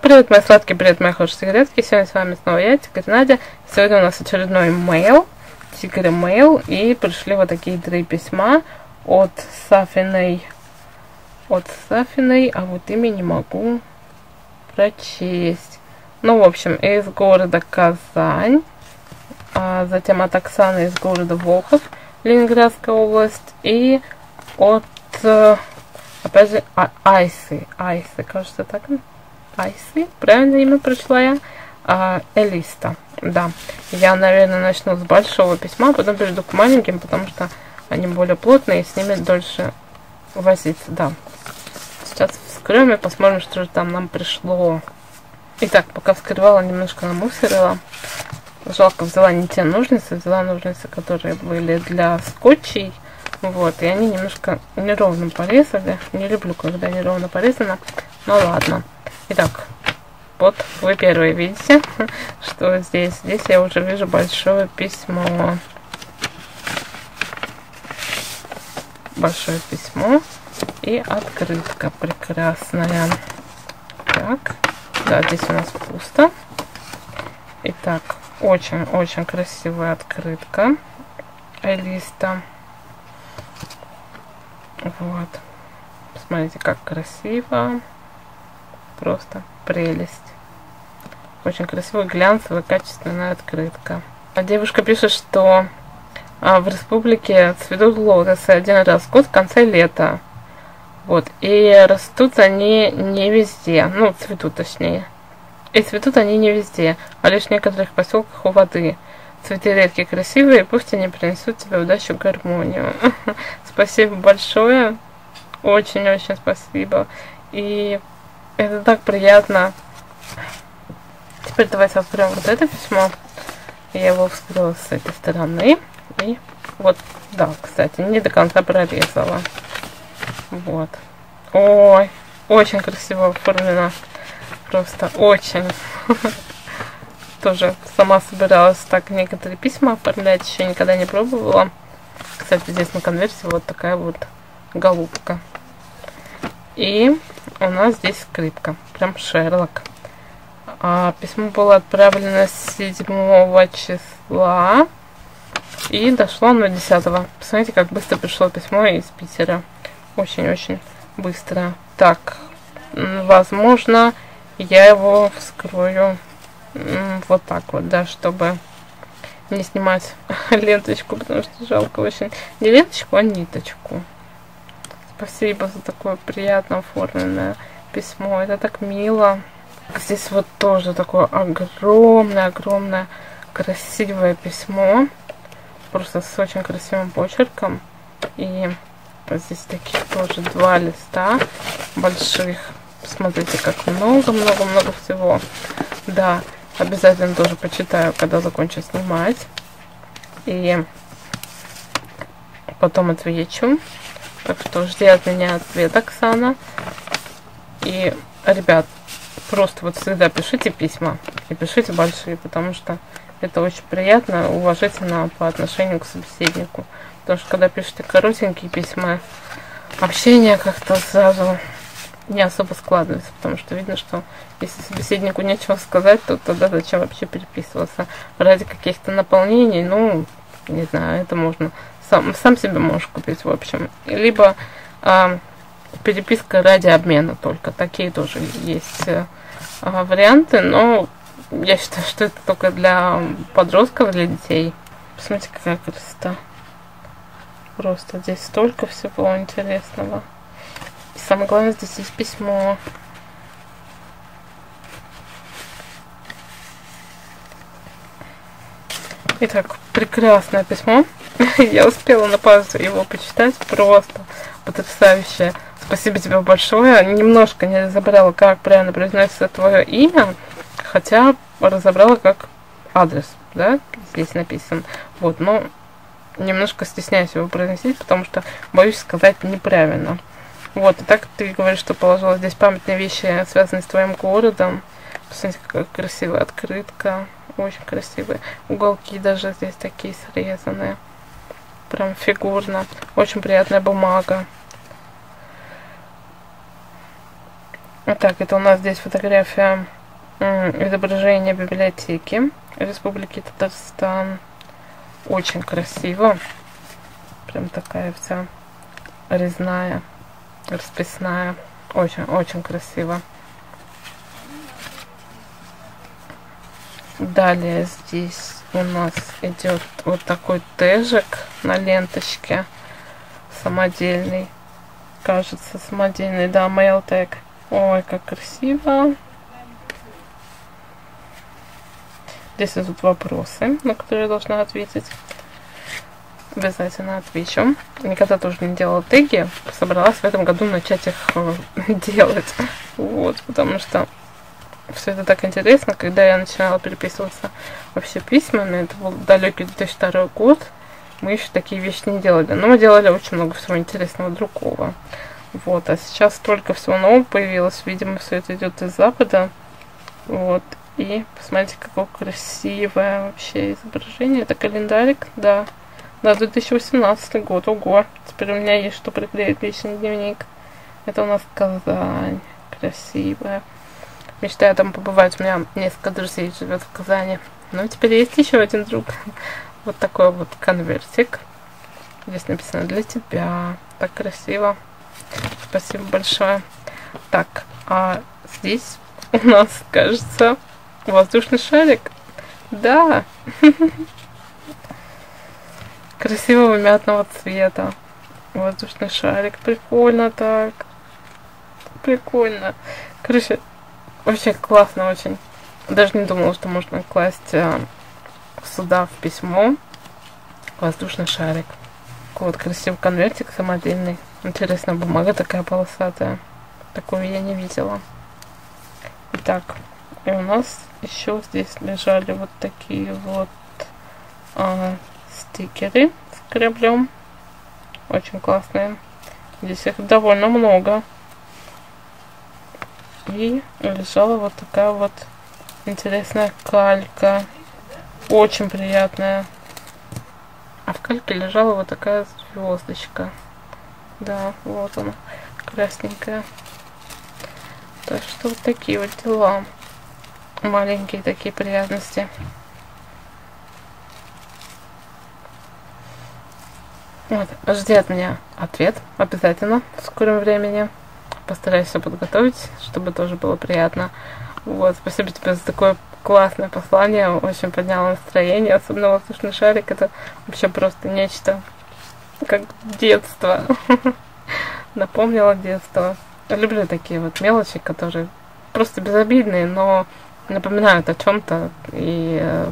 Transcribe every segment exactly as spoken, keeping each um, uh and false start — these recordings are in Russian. Привет, мои сладкие, привет, мои хорошие сигаретки. Сегодня с вами снова я, Тигранадя. Сегодня у нас очередной мейл, Тиграмейл, и пришли вот такие три письма от Сафиной. От Сафиной, а вот имя не могу прочесть. Ну, в общем, из города Казань, а затем от Оксаны из города Волхов, Ленинградская область, и от, опять же, Айсы. Айсы, кажется, так. Айсы, правильно имя прочла я, а, Элиста, да. Я, наверное, начну с большого письма, потом перейду к маленьким, потому что они более плотные, и с ними дольше возиться, да. Сейчас вскроем и посмотрим, что же там нам пришло. Итак, пока вскрывала, немножко намусорила. Жалко, взяла не те ножницы, взяла ножницы, которые были для скотчей, вот, и они немножко неровно порезали. Не люблю, когда неровно порезано, но ладно. Итак, вот вы первые видите, что здесь. Здесь я уже вижу большое письмо. Большое письмо и открытка прекрасная. Так, да, здесь у нас пусто. Итак, очень-очень красивая открытка Элиста. Вот, посмотрите, как красиво. Просто прелесть. Очень красивая, глянцевая, качественная открытка. А девушка пишет, что а, в республике цветут лотосы один раз в год в конце лета. Вот. И растут они не везде. Ну, цветут точнее. И цветут они не везде, а лишь в некоторых поселках у воды. Цветы редкие, красивые, и пусть они принесут тебе удачу, гармонию. Спасибо большое. Очень-очень спасибо. И это так приятно. Теперь давайте откроем вот это письмо. Я его вскрыла с этой стороны. И вот, да, кстати, не до конца прорезала. Вот. Ой, очень красиво оформлено. Просто очень. Тоже сама собиралась так некоторые письма оформлять. Еще никогда не пробовала. Кстати, здесь на конверте вот такая вот голубка. И у нас здесь скрипка, прям Шерлок. А, письмо было отправлено седьмого числа и дошло оно десятого. Посмотрите, как быстро пришло письмо из Питера. Очень-очень быстро. Так, возможно, я его вскрою вот так вот, да, чтобы не снимать ленточку, потому что жалко очень. Не ленточку, а ниточку. Спасибо за такое приятно оформленное письмо. Это так мило. Здесь вот тоже такое огромное-огромное красивое письмо. Просто с очень красивым почерком. И вот здесь таких тоже два листа больших. Смотрите, как много-много-много всего. Да, обязательно тоже почитаю, когда закончу снимать. И потом отвечу. Так что жди от меня ответ, Оксана. И, ребят, просто вот всегда пишите письма. И пишите большие, потому что это очень приятно, уважительно по отношению к собеседнику. Потому что когда пишете коротенькие письма, общение как-то сразу не особо складывается. Потому что видно, что если собеседнику нечего сказать, то тогда зачем вообще переписываться? Ради каких-то наполнений, ну, не знаю, это можно... Сам, сам себе можешь купить, в общем. Либо э, переписка ради обмена только. Такие тоже есть э, варианты, но я считаю, что это только для подростков, для детей. Посмотрите, какая красота. Просто здесь столько всего интересного. И самое главное, здесь есть письмо. Итак, прекрасное письмо. Я успела на паузу его почитать. Просто потрясающе. Спасибо тебе большое. Немножко не разобрала, как правильно произносится твое имя. Хотя разобрала, как адрес. Да, здесь написан. Вот, но немножко стесняюсь его произносить, потому что боюсь сказать неправильно. Вот, и так ты говоришь, что положила здесь памятные вещи, связанные с твоим городом. Посмотрите, какая красивая открытка. Очень красивые. Уголки даже здесь такие срезанные. Прям фигурно. Очень приятная бумага. Так, это у нас здесь фотография изображения библиотеки Республики Татарстан. Очень красиво. Прям такая вся резная, расписная. Очень-очень красиво. Далее здесь у нас идет вот такой тежик на ленточке. Самодельный. Кажется, самодельный. Да, мейлтег. Ой, как красиво. Здесь идут вопросы, на которые я должна ответить. Обязательно отвечу. Никогда тоже не делала теги. Собралась в этом году начать их делать. Вот, потому что все это так интересно. Когда я начинала переписываться вообще письмами, это был далекий две тысячи второй год, мы еще такие вещи не делали. Но мы делали очень много всего интересного другого. Вот, а сейчас столько всего нового появилось. Видимо, все это идет из Запада. Вот. И посмотрите, какое красивое вообще изображение. Это календарик, да. Да, две тысячи восемнадцатый год, ого. Теперь у меня есть что приклеить в личный дневник. Это у нас Казань. Красивая. Мечтаю там побывать. У меня несколько друзей живет в Казани. Ну, теперь есть еще один друг. Вот такой вот конвертик. Здесь написано «Для тебя». Так красиво. Спасибо большое. Так, а здесь у нас, кажется... воздушный шарик. Да. Красивого мятного цвета. Воздушный шарик. Прикольно так. Прикольно. Короче, вообще классно очень. Даже не думала, что можно класть сюда в письмо воздушный шарик. Вот красивый конвертик самодельный. Интересная бумага такая полосатая. Такую я не видела. Итак. И у нас еще здесь лежали вот такие вот а, стикеры с кораблем. Очень классные. Здесь их довольно много. И лежала вот такая вот интересная калька. Очень приятная. А в кальке лежала вот такая звездочка. Да, вот она. Красненькая. Так что вот такие вот дела. Маленькие такие приятности. Вот, жди от меня ответ обязательно в скором времени. Постараюсь все подготовить, чтобы тоже было приятно. Вот, спасибо тебе за такое классное послание. Очень подняло настроение. Особенно воздушный шарик. Это вообще просто нечто. Как детство. Напомнило детство. Люблю такие вот мелочи, которые просто безобидные, но напоминают о чем-то и э,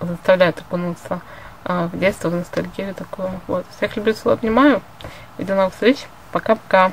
заставляют окунуться э, в детство, в ностальгию такую. Вот. Всех люблю, целую, обнимаю. И до новых встреч. Пока-пока.